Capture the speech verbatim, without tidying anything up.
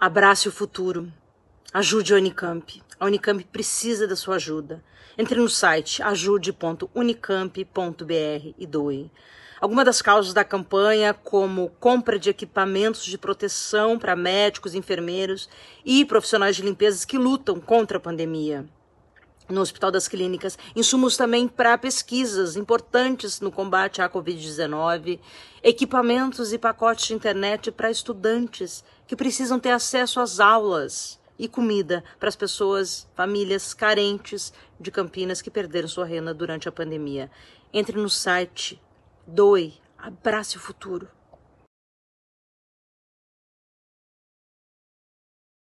Abrace o futuro. Ajude a Unicamp. A Unicamp precisa da sua ajuda. Entre no site ajude ponto unicamp ponto br e doe. Algumas das causas da campanha, como compra de equipamentos de proteção para médicos, enfermeiros e profissionais de limpezas que lutam contra a pandemia. No Hospital das Clínicas, insumos também para pesquisas importantes no combate à covid dezenove, equipamentos e pacotes de internet para estudantes que precisam ter acesso às aulas e comida para as pessoas, famílias carentes de Campinas que perderam sua renda durante a pandemia. Entre no site. Doe, abrace o futuro.